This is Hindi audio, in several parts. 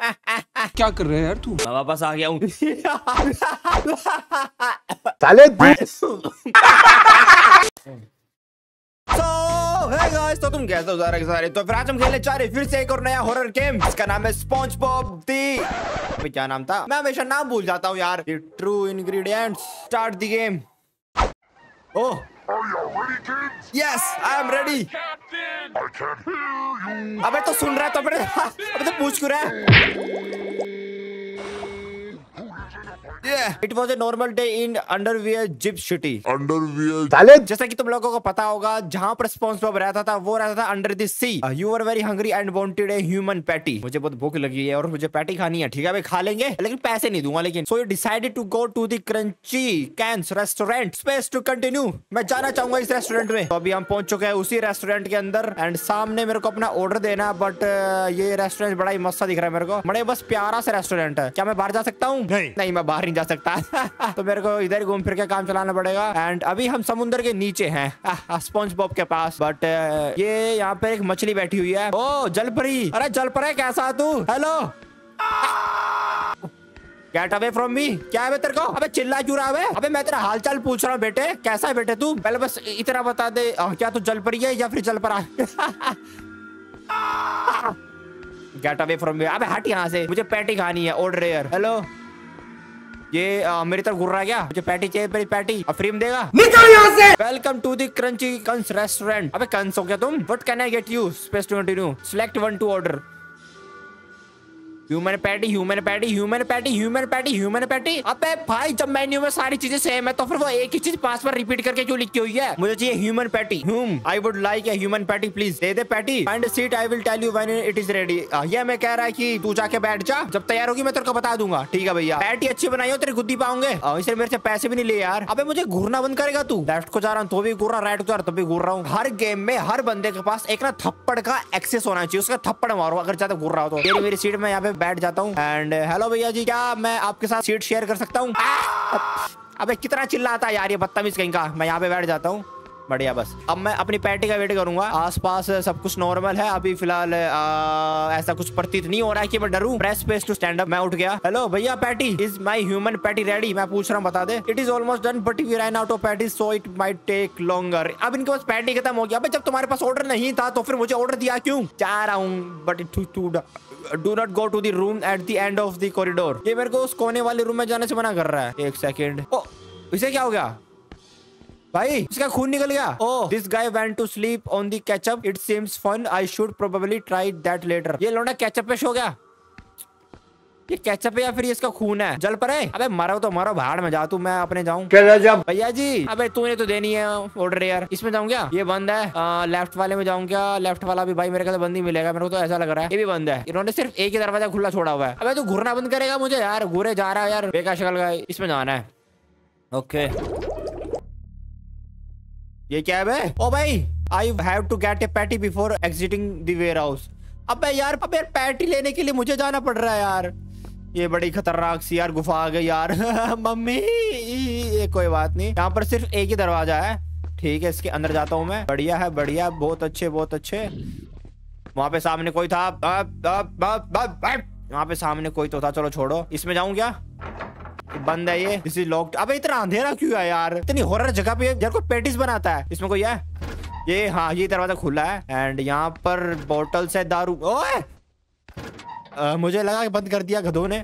क्या कर रहे हैं यार तू? मैं वापस आ गया हूँ। साले Hey guys, तो तुम कैसे हो सारे? तो फिर आज हम खेलने जा रहे फिर से एक और नया हॉरर गेम। इसका नाम है SpongeBob दी। क्या नाम था? मैं हमेशा नाम भूल जाता हूँ यार। True ingredients. Start the game. Oh. Yes, I am ready. अबे तो सुन रहा है तो फिर अबे तो पूछ क्यों रहा है? Yeah. It was a normal day in Underwear Jib City. Underwear. जैसा कि तुम लोगों को पता होगा, जहाँ पर SpongeBob रहता था वो रहता था under the sea. You were very hungry and wanted a human patty. मुझे बहुत भूख लगी है और मुझे पैटी खानी है। ठीक है भाई, खा लेंगे लेकिन पैसे नहीं दूंगा। लेकिन so you decided to go to the Crunchy Cans restaurant space to continue. मैं जाना चाहूंगा इस रेस्टोरेंट में। तो अभी हम पहुंच चुके हैं उसी रेस्टोरेंट के अंदर एंड सामने मेरे को अपना ऑर्डर देना। बट ये रेस्टोरेंट बड़ा ही मस्त दिख रहा है मेरे को। बड़े बस प्यारा सा रेस्टोरेंट है। क्या मैं बाहर जा सकता हूँ? नहीं, मैं बाहर नहीं जा सकता। तो मेरे को इधर घूम फिर के काम चलाना पड़ेगा। एंड अभी हम समुद्र के नीचे हैं SpongeBob के पास। बट ये यहाँ पे एक मछली बैठी हुई है। ओ जलपरी। अरे जलपरी कैसा तू? Hello, get away from me. क्या है तेरे को? अबे चिल्ला क्यों रहा है? अबे मैं तेरा हालचाल पूछ रहा हूँ बेटे। कैसा है बेटे तू? पहले बस इतना बता दे, क्या तू जलपरी है या फिर जलपरा? Get away from me. अबे हट यहाँ से, मुझे पैटी खानी है। ऑर्डर। हेलो, ये मेरी तरफ घूर रहा है क्या? मुझे पैटी चाहिए, मेरी पैटी। फ्री में देगा? निकल यहाँ से। Welcome to the crunchy cons restaurant. अबे कंस हो क्या तुम? What can I get you? Space to continue. Select one to order. Human patty, human patty, human patty, human patty, human patty. अबे भाई, जब मेन्यू में सारी चीजें सेम है तो फिर वो एक ही चीज 5 बार रिपीट करके क्यों लिखी हुई है? मुझे चाहिए human patty. Hume I would like a human patty please. दे दे patty. Find a seat, I will tell you when it is ready. ये मैं कह रहा है कि तू जाके बैठ जा, जब तैयार होगी मैं तेरे को बता दूंगा। ठीक है भैया। पैटी अच्छी बनाई हो, तेरे गुद्दी पाऊंगे। इसलिए मेरे से पैसे भी नहीं ले यार। अबे मुझे घूरना बंद करेगा तू? लेफ्ट को जा रहा हूँ तो भी घूर रहा, राइट को जा रहा तो भी घूर रहा हूँ। हर गेम में हर बंदे के पास एक ना थप्पड़ का एक्सेस होना चाहिए। उसका थप्पड़ मारो अगर ज्यादा घूर रहा हो तो। मेरी सीट में यहाँ पे बैठ जाता हूँ। एंड हेलो भैया जी, क्या मैं आपके साथ सीट शेयर कर सकता हूँ? अबे कितना चिल्लाता है यार ये बदतमीज कहीं का। मैं यहाँ पे बैठ जाता हूँ। बढ़िया, बस अब मैं अपनी पैटी का वेट करूंगा। आसपास सब कुछ नॉर्मल है अभी फिलहाल। ऐसा कुछ प्रतीत नहीं हो रहा है कि मैं डरूं। Press space to stand up. मैं उठ गया। हेलो भैया, patty is my human patty ready? मैं पूछ रहा हूँ, बता दे। It is almost done but we run out of patty so it might take longer. अब इनके पास पैटी खत्म हो गया। अबे जब तुम्हारे पास ऑर्डर नहीं था तो फिर मुझे ऑर्डर दिया क्यों? चाह रहा हूँ but do not go to the room at the end of the corridor. ये मेरे को उस कोने वाले रूम में जाने से मना कर रहा है। एक सेकेंड, इसे क्या हो गया भाई? इसका खून निकल गया। Oh, this guy went to sleep on the ketchup. It seems fun. I should probably try that later. ये लोना केचप पे सो गया। ये केचप है या फिर इसका खून है? जल पर है। अबे मरो तो मरो, भाड़ में जा तू, मैं अपने जाऊँ। भैया जी, अबे तूने तो देनी है ऑर्डर यार। इसमें जाऊँ क्या? ये बंद है। लेफ्ट वाले में जाऊँ क्या? लेफ्ट वाला भी भाई मेरे को बंद ही मिलेगा। मेरे को तो ऐसा लग रहा है। ये भी बंद है। इन्होंने सिर्फ एक ही दरवाजा खुला छोड़ा हुआ है। अबे तू घूरना बंद करेगा मुझे यार। घूरे जा रहा है यार, बेकार शक्ल का। इसमें जाना है। ओके, ये क्या है बे? ओ भाई, I have to get a patty before exiting the warehouse. अबे यार, अब यार पैटी लेने के लिए मुझे जाना पड़ रहा है यार। ये बड़ी खतरनाक सी यार गुफा आ गई यार। मम्मी, ये कोई बात नहीं। यहाँ पर सिर्फ एक ही दरवाजा है। ठीक है, इसके अंदर जाता हूँ मैं। बढ़िया है, बढ़िया, बहुत अच्छे, बहुत अच्छे। वहाँ पे सामने कोई था। वहाँ पे सामने कोई तो था। चलो छोड़ो। इसमें जाऊँ क्या? बंद है ये। This is locked. अबे इतना अंधेरा क्यों है यार? इतनी हॉरर जगह पे यार कोई पैटीज बनाता है। इसमें कोई है? ये हाँ, ये दरवाजा खुला है। एंड यहाँ पर बॉटल्स है दारू। ओए, मुझे लगा कि बंद कर दिया गधों ने।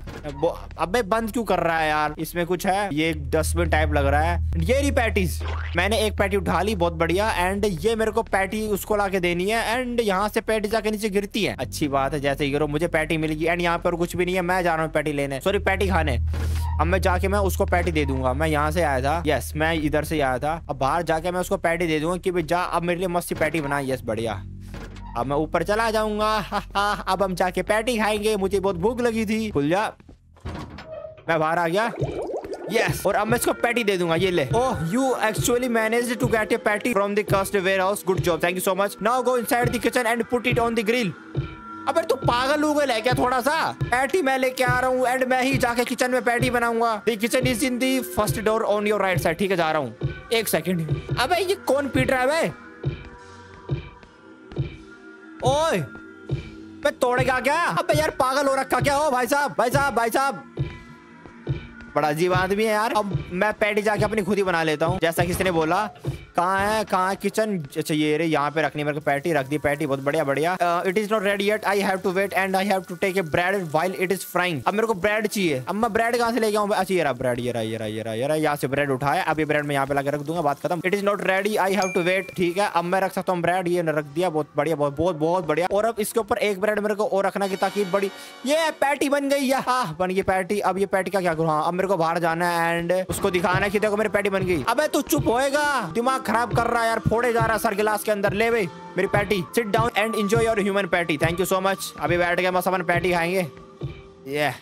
अबे बंद क्यों कर रहा है यार? इसमें कुछ है? ये एक डस्टबिन टाइप लग रहा है। ये रही पैटीज। मैंने एक पैटी उठा ली, बहुत बढ़िया। एंड ये मेरे को पैटी उसको लाके देनी है। एंड यहाँ से पैटी जाके नीचे गिरती है। अच्छी बात है, जैसे गिरो मुझे पैटी मिल गई। एंड यहाँ पर कुछ भी नहीं है। मैं जा रहा हूँ पैटी लेने, सॉरी पैटी खाने। अब मैं जाके मैं उसको पैटी दे दूंगा। मैं यहाँ से आया था। यस, मैं इधर से आया था। अब बाहर जाके मैं उसको पैटी दे दूंगा कि भाई जा, अब मेरे लिए मस्ती पैटी बना। यस, बढ़िया। अब मैं ऊपर चला जाऊंगा। अब हम जाके पैटी खाएंगे। मुझे बहुत भूख लगी थी। खुल जा। मैं बाहर आ गया। यस, और अब मैं इसको पैटी दे दूंगा। ये ले। Oh, you actually managed to get a patty from the cursed warehouse. Good job, thank you so much. Now go inside the kitchen and put it on the grill. अबे तू पागल हो गया क्या? थोड़ा सा पैटी मैं लेके आ रहा हूँ एंड मैं ही जाके किचन में पैटी बनाऊंगा। The kitchen is in the first door on your right side. ठीक है, जा रहा हूँ। एक सेकेंड। अब ये कौन पीट रहा है? ओए, बे तोड़ेगा क्या? अबे यार पागल हो रखा क्या हो? भाई साहब भाई साहब भाई साहब, बड़ा अजीब आदमी है यार। अब मैं पैटी जाके अपनी खुद ही बना लेता हूँ, जैसा किसने बोला। कहाँ है, कहाँ किचन? अच्छा ये रे यहाँ पे रखनी मेरे को पैटी, रख दी पैटी, बहुत बढ़िया बढ़िया। It is not ready yet, I have to wait and I have to take a bread while it is frying. अब मेरे को ब्रेड चाहिए। अब मैं ब्रेड कहाँ से लेके आऊँ? अच्छा ये रहा ब्रेड, ये रहा ये रहा ये रहा ये रहा, यहाँ से ब्रेड उठाया। अब ये ब्रेड मैं यहाँ पे लाके रख दूंगा, बात खत्म। It is not ready, I have to wait. ठीक है अब मैं रख सकता हूँ ब्रेड, ये रख दिया, बहुत बढ़िया बहुत बहुत बहुत बढ़िया। और अब इसके ऊपर एक ब्रेड मेरे को और रखना की ताकि बड़ी ये पैटी बन गई है। हाँ बन गई पैटी। अब ये पैटी का क्या करूँ? हाँ अब मेरे को बाहर जाना है एंड उसको दिखाना है कि देखो मेरी पैटी बन गई। अब तू चुप होएगा, दिमाग खराब कर रहा है यार, फोड़े जा रहा सर गिलास के अंदर। ले भाई मेरी patty, sit down and enjoy your human patty. Thank you so much. अभी बैठ गए मस्त अपन पैटी खाएंगे। ये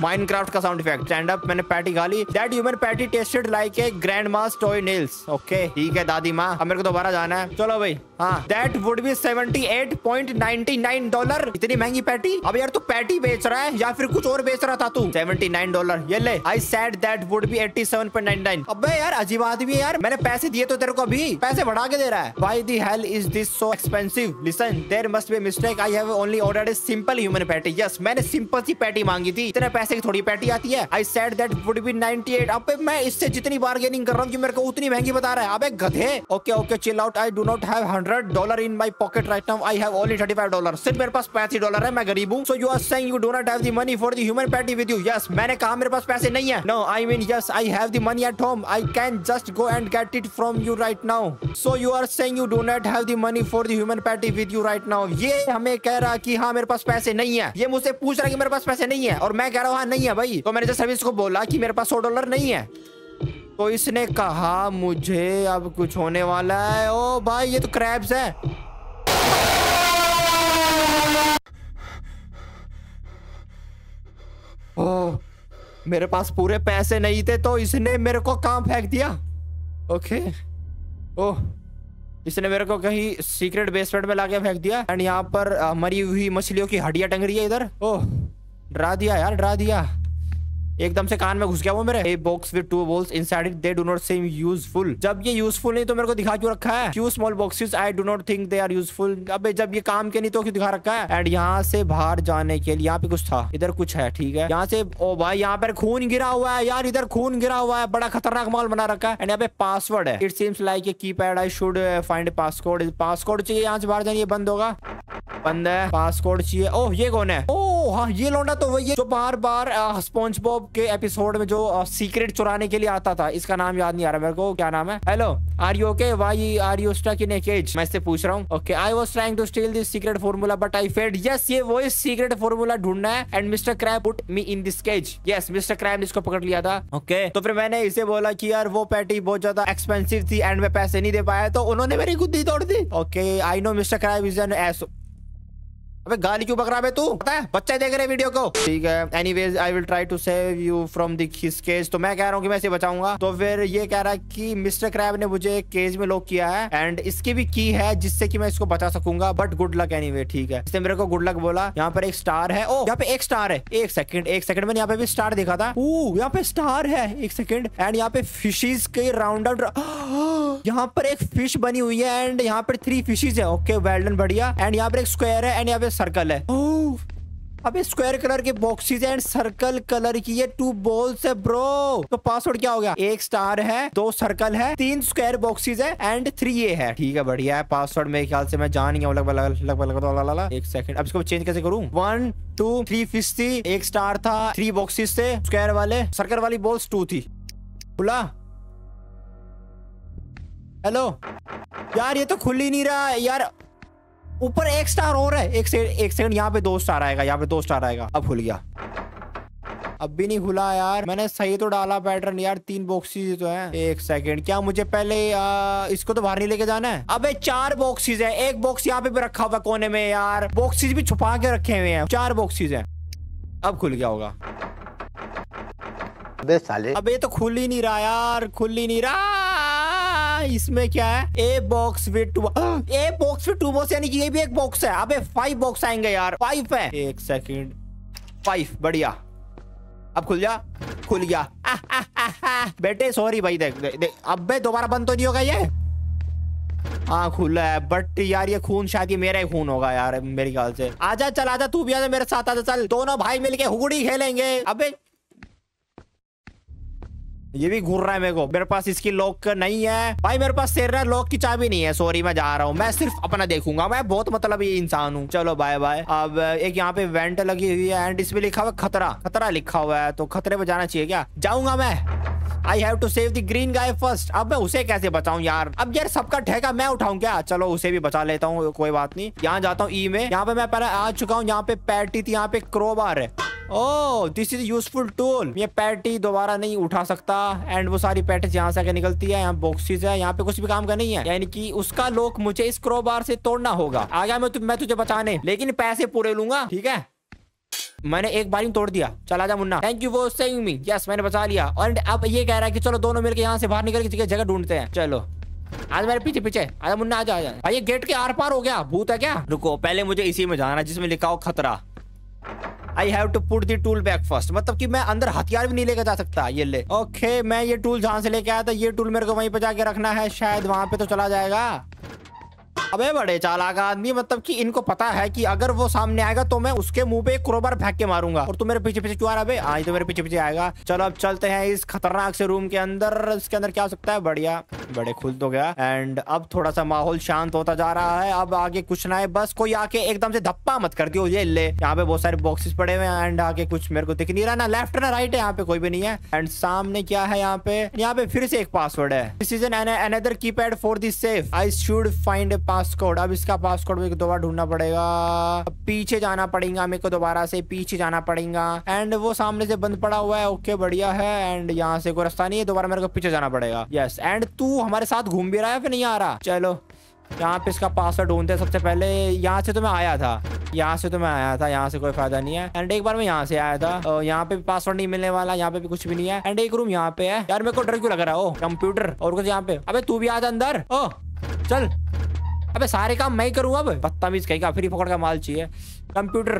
माइनक्राफ्ट का साउंड इफेक्ट। स्टैंड अप, मैंने पैटी खा ली। That human patty tasted like a grandma's toenails. Okay ठीक है दादी माँ, अब मेरे को दोबारा जाना है। चलो भाई हाँ, दैट वुड बी $78.99। इतनी महंगी पैटी? अब यार तू पैटी बेच रहा है या फिर कुछ और बेच रहा था तू? $79 ये ले। I said that would be $87.99। अबे यार अजीब आदमी है यार, मैंने पैसे दिए तो तेरे को अभी पैसे बढ़ा के दे रहा है। Why the hell is this so expensive? Listen there must be mistake, I have only ordered a simple human patty. Yes मैंने सिंपल सी पैटी मांगी थी, इतने पैसे की थोड़ी पैटी आती है। I said that would be 98। अबे मैं इससे जितनी बार्गेनिंग कर रहा हूँ कि मेरे को उतनी महंगी बता रहा है। अबे गधे। Okay okay chill out, I do not have $100 in my pocket right now, I have only $35। सिर्फ मेरे पास $35 है, मैं गरीब हूँ। So you are saying you do not have the money for the human patty with you? Yes मैंने कहा मेरे पास पैसे नहीं है। No I mean yes I have the money at home, I can just go and get it from you right now. So you are saying you do not have the money for the human patty with you right now. ये हमें कह रहा कि हाँ मेरे पास पैसे नहीं है, ये मुझसे पूछ रहा कि मेरे पास पैसे नहीं है और मैं कह रहा हूँ हाँ नहीं है भाई। तो मैंने जस्ट सर्विस को बोला कि मेरे पास $100 नहीं है, तो इसने कहा मुझे अब कुछ होने वाला है। ओ भाई ये तो क्रैब्स है। ओ मेरे पास पूरे पैसे नहीं थे तो इसने मेरे को कहाँ फेंक दिया। ओके ओ इसने मेरे को कहीं सीक्रेट बेसमेंट में लाके फेंक दिया। एंड यहाँ पर मरी हुई मछलियों की हड्डियां टंग रही है इधर। ओह डरा दिया यार, डरा दिया एकदम से, कान में घुस गया वो मेरे। A box with two balls inside it, they do not seem useful. जब ये यूजफुल नहीं तो मेरे को दिखा क्यों रखा है? Few small boxes I do not think they are useful. अबे जब ये काम के नहीं तो क्यों दिखा रखा है? एंड यहाँ से बाहर जाने के लिए यहाँ पे कुछ था, इधर कुछ है ठीक है। यहाँ से ओ भाई यहाँ पर खून गिरा हुआ है यार, इधर खून गिरा हुआ है, बड़ा खतरनाक माहौल बना रखा है। एंड यहाँ पे पासवर्ड है, it seems like a keypad, I should find password. Password चाहिए, यहाँ से बाहर जाने बंद होगा, बंद है, पासवर्ड चाहिए। ओह ये कौन है? ओह हाँ ये लौंडा तो वही है जो बार बार स्पॉन्जबॉब के एपिसोड में जो सीक्रेट चुराने के लिए आता था। इसका नाम याद नहीं आ रहा मेरे को, क्या नाम है? Hello are you okay, why are you stuck in a cage? मैं इससे पूछ रहा हूँ। Okay I was trying to steal this secret formula but I failed. Yes ये वो सीक्रेट फार्मूला ढूंढना है। And mister Crab put me in this cage. Yes mister Crab ने इसको पकड़ लिया था। ओके तो फिर मैंने इसे बोला की यार वो पैटी बहुत ज्यादा एक्सपेंसिव थी एंड मैं पैसे नहीं दे पाया, तो उन्होंने मेरी गुद्दी तोड़ दी। Okay I know mister Crab is an ass. अबे गाली क्यों बक रहा है तू? पता है बच्चे देख रहे हैं वीडियो को। ठीक है anyways I will try to save you from the cage. तो मैं कह रहा हूँ कि मैं इसे बचाऊंगा। तो फिर ये कह रहा है कि मिस्टर क्रैब ने मुझे केज में लॉक किया है एंड इसकी भी की है जिससे कि मैं इसको बचा सकूंगा, बट गुड लक एनीवे। ठीक है इसने मेरे को गुड लक बोला। यहाँ पर एक स्टार है। ओ यहाँ पे एक स्टार है, एक सेकंड मैंने यहाँ पे भी स्टार देखा था। ओ यहाँ पे स्टार है, एक सेकंड। एंड यहाँ पे फिशेज के राउंड आउट, यहाँ पर एक फिश बनी हुई है एंड यहाँ पर 3 फिशेज है। ओके वेल डन बढ़िया। एंड यहाँ पर एक स्क्वायर है एंड यहाँ पे सर्कल है। ओह अबे स्क्वायर कलर के बॉक्सेस एंड सर्कल कलर की ये 2 बॉल्स है ब्रो। तो पासवर्ड क्या हो गया? 1 स्टार है, 2 सर्कल है, 3 स्क्वायर बॉक्सेस है एंड 3 ये है। ठीक है बढ़िया है। पासवर्ड मेरे ख्याल से मैं जान गया हूं लगभग। एक सेकंड अब इसको चेंज कैसे करूं? 1 2 3 फिश थी, 1 स्टार था, 3 बॉक्सेस थे, स्क्वायर वाले सर्कल वाली बॉल्स 2 थी। खुला? हेलो यार ये तो खुल ही नहीं रहा यार। ऊपर 1 स्टार और है। एक सेकंड यहाँ पे 2 स्टार आएगा, यहाँ पे 2 स्टार आएगा। अब खुल गया। अब भी नहीं खुला यार, मैंने सही तो डाला पैटर्न यार। 3 बॉक्सेस तो हैं। एक सेकंड क्या मुझे पहले इसको तो बाहर नहीं लेके जाना है? अबे 4 बॉक्सेस है, एक बॉक्स यहाँ पे रखा हुआ कोने में यार। बॉक्सेस भी छुपा के रखे हुए हैं, 4 बॉक्सेस हैं। अब खुल गया होगा। अबे साले अबे तो खुल ही नहीं रहा यार, खुल ही नहीं रहा। इसमें क्या है? A box with two, a box with 2 box, यानी कि ये भी एक बॉक्स है। अबे 5 बॉक्स आएंगे यार, 5 है। एक सेकंड 5 बढ़िया। अब खुल जा, खुल गया। बेटे सॉरी भाई, देख देख, अबे दोबारा बंद तो नहीं होगा ये? हाँ खुला है, बट यार ये खून शायद ये मेरा ही खून होगा यार मेरे ख्याल से। आजा चल, आजा तू भी आजा मेरे साथ, आजा चल, दोनों भाई मिलके हुगड़ी खेलेंगे। अबे ये भी घूर रहा है मेरे को, मेरे पास इसकी लॉक नहीं है भाई, मेरे पास शेरना लॉक की चाबी नहीं है। सॉरी मैं जा रहा हूँ, मैं सिर्फ अपना देखूंगा, मैं बहुत मतलब ये इंसान हूँ। चलो बाय बाय। अब एक यहाँ पे वेंट लगी हुई है एंड इसमें लिखा हुआ खतरा, खतरा लिखा हुआ है, तो खतरे पे जाना चाहिए क्या? जाऊंगा मैं। I have to save the green guy first. अब मैं उसे कैसे बचाऊं यार? अब यार सबका ठेका मैं उठाऊं क्या? चलो उसे भी बचा लेता हूँ, कोई बात नहीं। यहाँ जाता हूँ ई में, यहाँ पे मैं पहले आ चुका हूँ। यहाँ पे पैटी थी, यहाँ पे क्रोबार है। Oh this is useful tool. ये पैटी दोबारा नहीं उठा सकता एंड वो सारी पैटेज यहाँ से आके निकलती है। यहाँ बॉक्सेस है, यहाँ पे कुछ भी काम का नहीं है, यानी कि उसका लॉक मुझे इस क्रोबार से तोड़ना होगा। आ गया मैं तुझे बचाने, लेकिन पैसे पूरे लूंगा, ठीक है? मैंने एक बार ही तोड़ दिया। चला जा मुन्ना, thank you for saving me. Yes मैंने बचा लिया। और अब ये कह रहा है कि चलो दोनों मिलकर यहाँ से बाहर निकल के जगह ढूंढते हैं। चलो आज मेरे पीछे पीछे आजा मुन्ना, आजा आजा। भाई ये गेट के आर पार हो गया, भूत है क्या? रुको पहले मुझे इसी में जाना जिसमें लिखा हो खतरा। I have to put the tool back first, मतलब कि मैं अंदर हथियार भी नहीं लेकर जा सकता। ये ले, ओके मैं ये टूल जहाँ से लेके आया था, ये टूल मेरे को वहीं पे जाके रखना है, शायद वहां पे तो चला जाएगा। अबे बड़े चालाक आदमी, मतलब कि इनको पता है कि अगर वो सामने आएगा तो मैं उसके मुंह पे क्रोबार फेंक के मारूंगा। और तू मेरे पीछे पीछे क्यों आ रहा है? आज तो मेरे पीछे पीछे आएगा। चलो अब चलते हैं इस खतरनाक से रूम के अंदर। इसके अंदर क्या हो सकता है? बढ़िया, बड़े खुल तो गया एंड अब थोड़ा सा माहौल शांत होता जा रहा है। अब आगे कुछ ना है, बस कोई आके एकदम से धप्पा मत कर दियो। ये ले, यहाँ पे बहुत सारे बॉक्सेस पड़े हुए हैं एंड आगे कुछ मेरे को दिख नहीं रहा, ना लेफ्ट ना राइट है, यहाँ पे कोई भी नहीं है। एंड सामने क्या है? यहाँ पे फिर से एक पासवर्ड है। This is another keypad for this safe, I should find passcode. अब इसका पासकोड भी दोबारा ढूंढना पड़ेगा, पीछे जाना पड़ेगा मेरे को, दोबारा से पीछे जाना पड़ेगा। एंड वो सामने से बंद पड़ा हुआ है, ओके बढ़िया है। एंड यहाँ से कोई रास्ता नहीं है, दोबारा मेरे को पीछे जाना पड़ेगा। यस एंड तू हमारे साथ घूम भी रहा है फिर नहीं आ रहा? चलो यहाँ पे इसका पासवर्ड ढूंढते हैं। सबसे पहले यहाँ से तो मैं आया था, यहाँ से कोई फायदा नहीं है। एंड एक बार मैं यहाँ से आया था, यहाँ पे पासवर्ड नहीं मिलने वाला, यहाँ पे भी कुछ भी नहीं है। एंड एक रूम यहाँ पे है, यार मेरे को डर क्यों लग रहा है? ओ कंप्यूटर और कुछ यहाँ पे। अबे तू भी आजा अंदर, ओ चल। अबे सारे काम मैं ही करूँ, अब बदतमीज कहीं का फ्री पकड़ का माल चाहिए। कंप्यूटर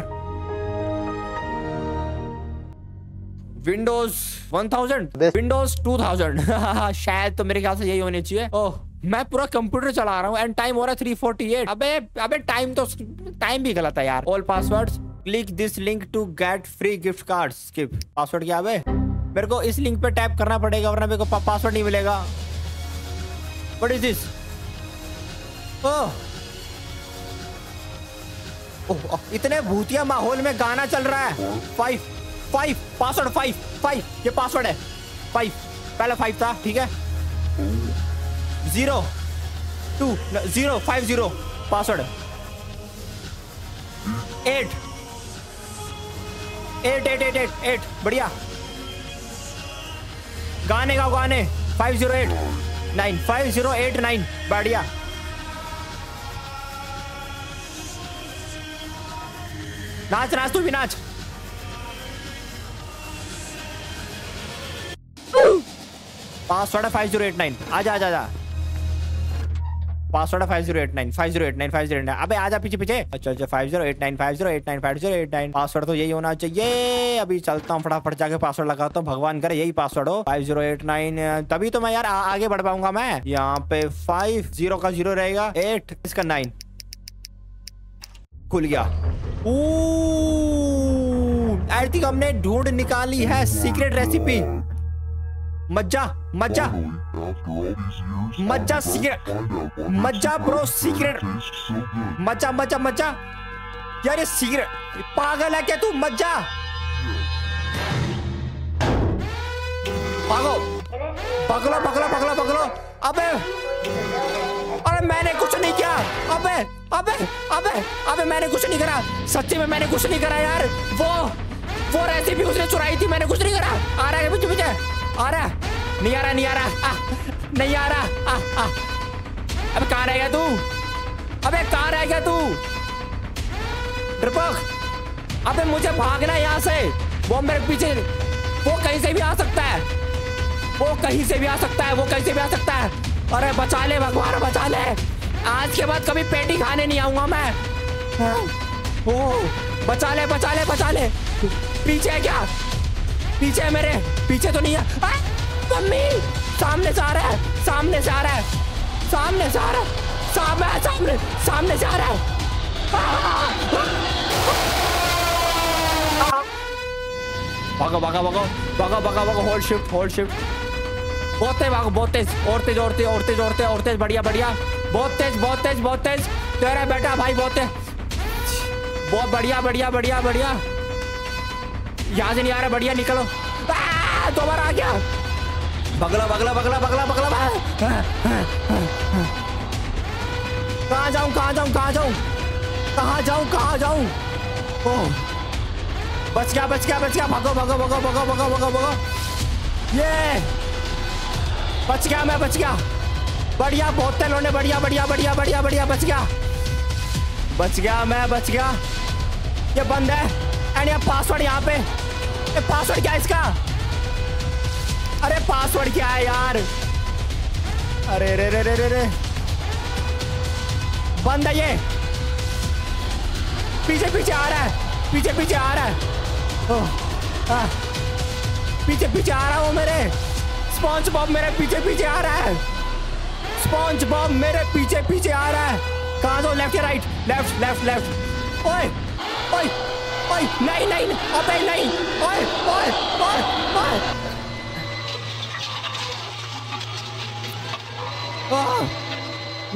विंडोज 1000 विंडोज 2000 शायद, तो मेरे ख्याल से यही होने चाहिए। ओह मैं पूरा कंप्यूटर चला रहा हूँ एंड टाइम हो रहा है 3:48। अबे टाइम भी गलत है यार। All passwords, click this link to get free gift card. Skip. Password क्या? अबे मेरे को इस लिंक पे टैप करना पड़ेगा वरना मेरे को पासवर्ड नहीं मिलेगा। What is this? इतने भूतिया माहौल में गाना चल रहा है। फाइव पासवर्ड, फाइव ये पासवर्ड है। फाइव, पहले फाइव था, ठीक है। 0 2 0 5 0 पासवर्ड। 8 8 8 8 8 8 बढ़िया। गाने गाओ गाने। 5 0 8 9 5 0 8 9 बढ़िया। नाच नाच तू भी नाच। पासवर्ड 5089। आजा आजा आजा। पासवर्ड 5089 5089 5089। अबे आजा पीछे पीछे। अच्छा 5089 5089 5089 पासवर्ड तो यही होना चाहिए। अभी चलता हूँ फटाफट जाके पासवर्ड लगाता हूँ, भगवान करे यही पासवर्ड हो। 5089 तभी तो मैं यार आगे बढ़ पाऊंगा। मैं यहाँ पे 50 का 0 रहेगा, 8 इसका 9 खुल गया। आई थिंक हमने ढूंढ निकाली है सीक्रेट रेसिपी। मज्जा मज्जा मज्जा सीक्रेट मज्जा ब्रो, सीक्रेट मज्जा मज्जा मज्जा। यार ये सीक्रेट, पागल है क्या तू? मज्जा भागो, पकड़ो पकड़ो पकड़ो पकड़ो। अबे अरे मैंने कुछ नहीं किया। अबे अबे अबे अबे मैंने कुछ नहीं करा, सच्ची में मैंने कुछ नहीं करा यार। वो रेसिपी उसने चुराई थी, मैंने कुछ नहीं करा। आ रहा है मुझे मुझे आ रहा है, नहीं आ रहा नहीं आ रहा नहीं आ रहा। अबे कहाँ रह गया तू? अबे कहाँ रह गया तू डरपोक? अबे मुझे भागना है यहाँ से, वो मेरे पीछे, वो कहीं से भी आ सकता है, वो कहीं से भी आ सकता है, वो कहीं से भी आ सकता है। अरे बचा ले भगवान बचा ले, आज के बाद कभी पेटी खाने नहीं आऊंगा मैं। ओ बचा ले बचा ले बचा ले। पीछे है क्या? पीछे है मेरे? पीछे तो नहीं है। मम्मी सामने से आ रहा है, सामने से आ रहा है, सामने से आ रहा है। सामने जा रहा है। भागो भागो भागो भागो भागो भागो, होल्ड शिफ्ट। बहुत तेज भागो, बहुत तेज, और तेज। बढ़िया, बहुत तेज। तेरा बेटा भाई बहुत तेज, बहुत बढ़िया। यहाँ से नहीं आ रहा, बढ़िया निकलो। दोबारा आ गया, बगला। कहाँ जाऊँ? ओह, बच गया। भागो। ये बच गया मैं। बढ़िया, बहुत तेल होने। बढ़िया। बच गया मैं। ये बंद है एंड ये पासवर्ड यहाँ पे। ये पासवर्ड क्या है इसका? अरे पासवर्ड क्या है यार? अरे रे। बंद है ये। पीछे पीछे आ रहा है। ओह, पीछे आ रहा हूँ। मेरे स्पॉन्जबॉब मेरे पीछे आ रहा है। कहाँ जाओ? लेफ्ट या राइट? लेफ्ट। ओए नहीं, अबे नहीं। ओए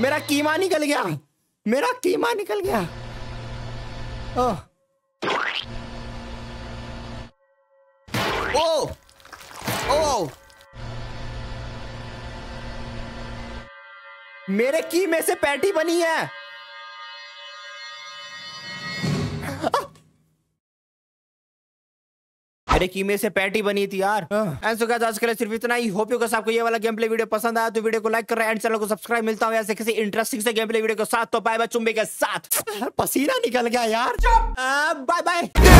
मेरा कीमा निकल गया। ओ मेरे कीमे से पैटी बनी है। अरे कीमे से पैटी बनी थी यार। सो गाइस, आज के लिए सिर्फ इतना ही। होप यू गाइस आपको ये वाला गेम प्ले वीडियो पसंद आया तो वीडियो को लाइक कर रहे हैं एंड चैनल को सब्सक्राइब। मिलता हूं ऐसे किसी इंटरेस्टिंग से गेम प्ले वीडियो के साथ। तो बाय बाय चुम्बे के साथ। पसीना निकल गया यार। Bye bye.